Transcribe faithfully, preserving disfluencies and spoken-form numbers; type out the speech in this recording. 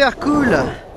super cool.